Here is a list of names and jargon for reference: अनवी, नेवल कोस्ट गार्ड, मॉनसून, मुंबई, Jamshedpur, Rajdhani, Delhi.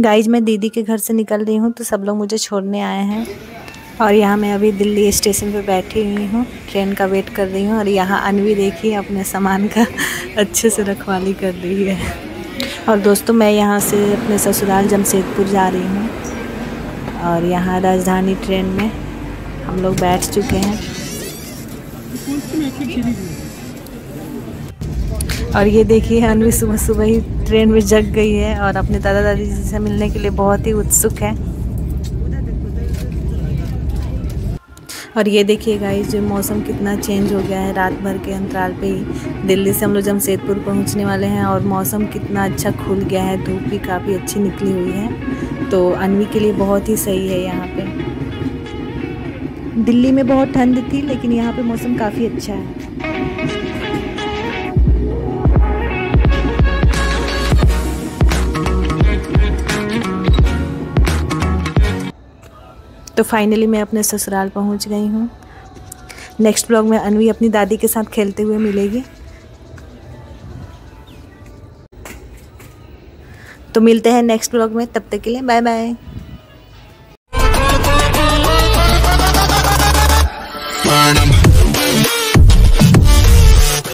Guys मैं दीदी के घर से निकल रही हूँ तो सब लोग मुझे छोड़ने आए हैं और यहाँ मैं अभी दिल्ली स्टेशन पे बैठी हुई हूँ, ट्रेन का वेट कर रही हूँ। और यहाँ अनवी देखिए अपने सामान का अच्छे से रखवाली कर रही है। और दोस्तों मैं यहाँ से अपने ससुराल जमशेदपुर जा रही हूँ और यहाँ राजधानी ट्रेन में हम लोग बैठ चुके हैं। और ये देखिए अनवी सुबह सुबह ही ट्रेन में जग गई है और अपने दादा दादी जी से मिलने के लिए बहुत ही उत्सुक है। और ये देखिए गाइस जो मौसम कितना चेंज हो गया है, रात भर के अंतराल पे ही दिल्ली से हम लोग जमशेदपुर पहुंचने वाले हैं और मौसम कितना अच्छा खुल गया है, धूप भी काफ़ी अच्छी निकली हुई है तो अनवी के लिए बहुत ही सही है। यहाँ पे दिल्ली में बहुत ठंड थी लेकिन यहाँ पे मौसम काफ़ी अच्छा है। तो फाइनली मैं अपने ससुराल पहुंच गई हूं। नेक्स्ट ब्लॉग में अनवी अपनी दादी के साथ खेलते हुए मिलेगी। तो मिलते हैं नेक्स्ट ब्लॉग में, तब तक के लिए बाय बाय।